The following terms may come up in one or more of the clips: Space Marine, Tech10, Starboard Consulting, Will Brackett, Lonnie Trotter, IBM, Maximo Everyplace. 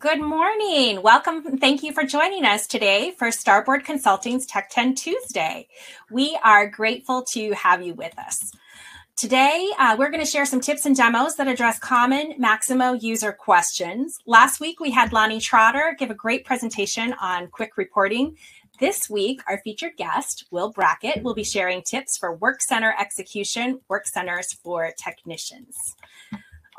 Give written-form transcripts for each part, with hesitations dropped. Good morning. Welcome. Thank you for joining us today for Starboard Consulting's Tech10 Tuesday. We are grateful to have you with us. Today, we're going to share some tips and demos that address common Maximo user questions. Last week, we had Lonnie Trotter give a great presentation on quick reporting. This week, our featured guest, Will Brackett, will be sharing tips for work center execution, work centers for technicians.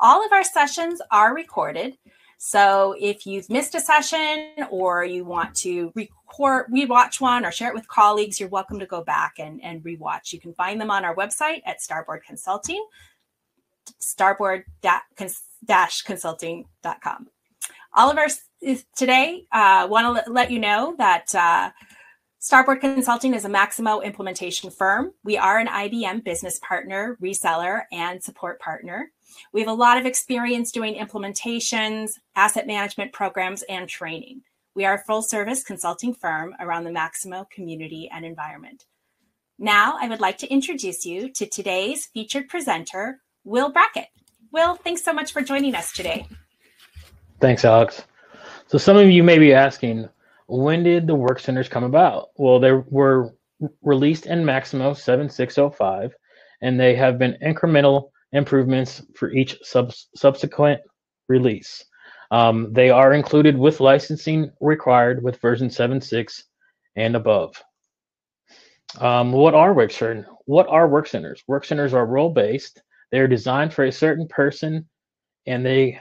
All of our sessions are recorded. So if you've missed a session or you want to rewatch one or share it with colleagues, you're welcome to go back and rewatch. You can find them on our website at Starboard Consulting, starboard-consulting.com. All of our today want to let you know that Starboard Consulting is a Maximo implementation firm. We are an IBM business partner, reseller, and support partner. We have a lot of experience doing implementations, asset management programs, and training. We are a full-service consulting firm around the Maximo community and environment. Now, I would like to introduce you to today's featured presenter, Will Brackett. Will, thanks so much for joining us today. Thanks, Alex. So some of you may be asking, when did the work centers come about? Well, they were released in Maximo 7605, and they have been incremental improvements for each subsequent release. They are included with licensing required with version 7.6 and above. What are work centers? Work centers are role-based. They are designed for a certain person, and it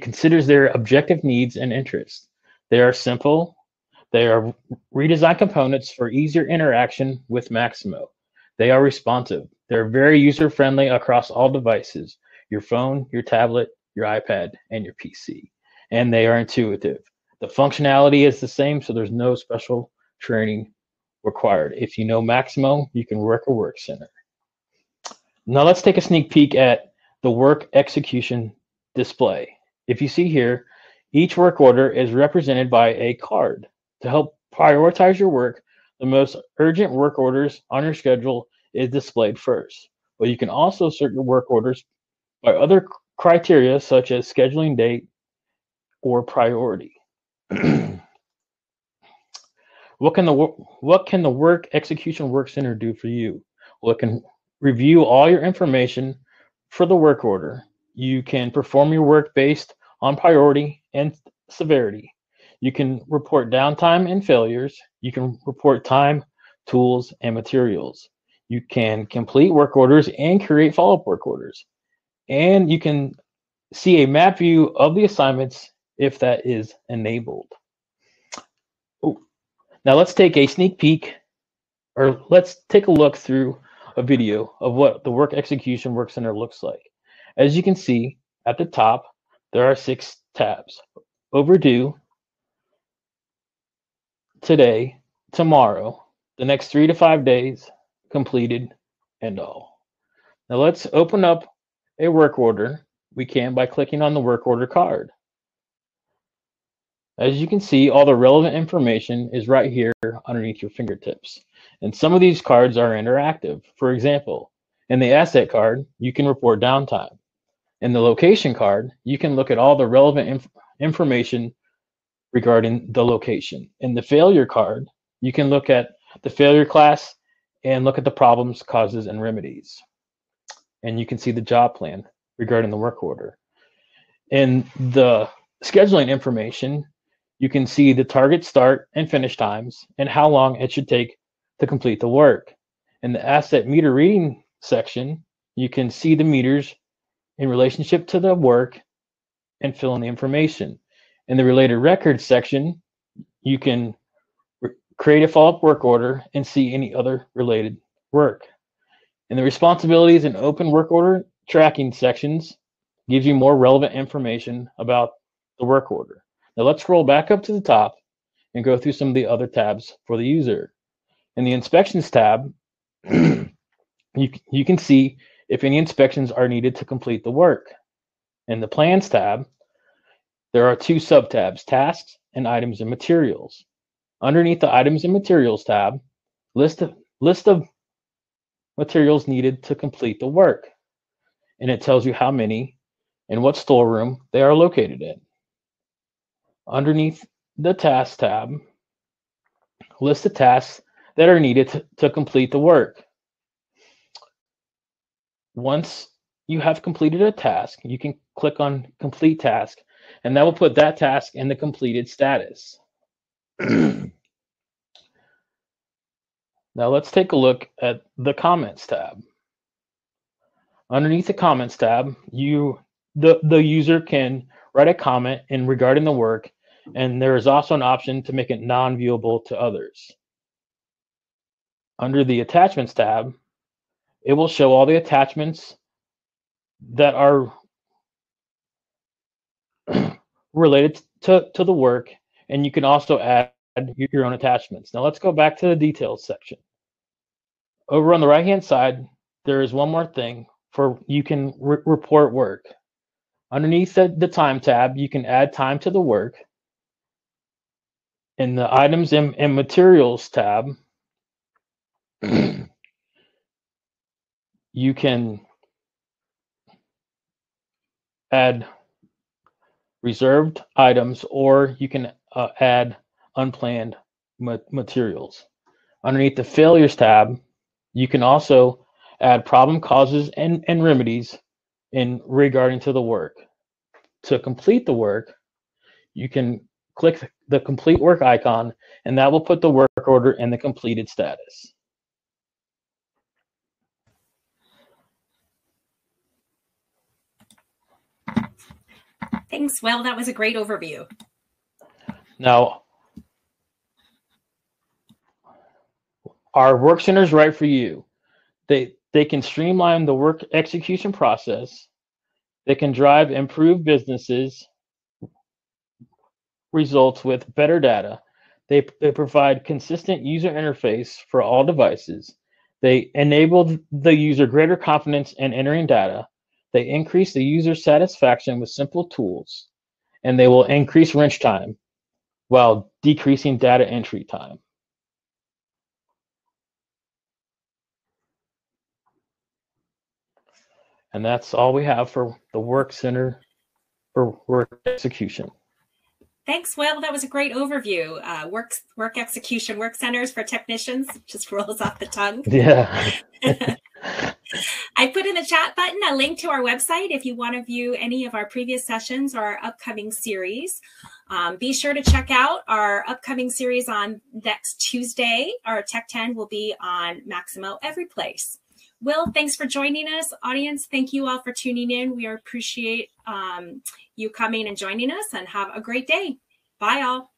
considers their objective needs and interests. They are simple. They are redesigned components for easier interaction with Maximo. They are responsive. They're very user-friendly across all devices, your phone, your tablet, your iPad, and your PC. And they are intuitive. The functionality is the same, so there's no special training required. If you know Maximo, you can work a work center. Now let's take a sneak peek at the work execution display. If you see here, each work order is represented by a card. To help prioritize your work, the most urgent work orders on your schedule is displayed first, but you can also sort your work orders by other criteria such as scheduling date or priority. What can the work execution work center do for you? Well, it can review all your information for the work order. You can perform your work based on priority and severity. You can report downtime and failures. You can report time, tools, and materials. You can complete work orders and create follow-up work orders. And you can see a map view of the assignments if that is enabled. Ooh. Now let's take a sneak peek, or let's take a look through a video of what the work execution work center looks like. As you can see at the top, there are 6 tabs: overdue, today, tomorrow, the next 3 to 5 days, completed, and all. Now let's open up a work order. We can by clicking on the work order card. As you can see, all the relevant information is right here underneath your fingertips. And some of these cards are interactive. For example, in the asset card, you can report downtime. In the location card, you can look at all the relevant information regarding the location. In the failure card, you can look at the failure class and look at the problems, causes, and remedies. And you can see the job plan regarding the work order. In the scheduling information, you can see the target start and finish times and how long it should take to complete the work. In the asset meter reading section, you can see the meters in relationship to the work and fill in the information. In the related records section, you can create a follow-up work order and see any other related work. And the responsibilities and open work order tracking sections gives you more relevant information about the work order. Now let's scroll back up to the top and go through some of the other tabs for the user. In the inspections tab, you can see if any inspections are needed to complete the work. In the plans tab, there are 2 sub-tabs, tasks and items and materials. Underneath the Items and Materials tab, list of materials needed to complete the work. And it tells you how many and what storeroom they are located in. underneath the Tasks tab, list the tasks that are needed to complete the work. Once you have completed a task, you can click on Complete Task, and that will put that task in the completed status. Now let's take a look at the Comments tab. Underneath the Comments tab, the user can write a comment in regarding the work, and there is also an option to make it non-viewable to others. Under the Attachments tab, it will show all the attachments that are related to the work, and you can also add your own attachments. Now let's go back to the details section. Over on the right-hand side, there is one more thing for you can report work. Underneath the Time tab, you can add time to the work. In the Items and Materials tab, you can add reserved items, or you can add unplanned materials. Underneath the Failures tab, you can also add problem causes and remedies in regarding to the work. To complete the work, you can click the Complete Work icon, and that will put the work order in the completed status. Thanks, Will. That was a great overview. Now, our work center is right for you. They can streamline the work execution process. They can drive improved businesses results with better data. They provide consistent user interface for all devices. They enable the user greater confidence in entering data. They increase the user satisfaction with simple tools, and they will increase wrench time while decreasing data entry time. And that's all we have for the Work Center for Work Execution. Thanks, Will. That was a great overview. Work Execution, Work Centers for Technicians, just rolls off the tongue. Yeah. I put in the chat button a link to our website if you want to view any of our previous sessions or our upcoming series. Be sure to check out our upcoming series on next Tuesday. Our Tech 10 will be on Maximo Everyplace. Will, thanks for joining us. Audience, thank you all for tuning in. We appreciate you coming and joining us, and have a great day. Bye all.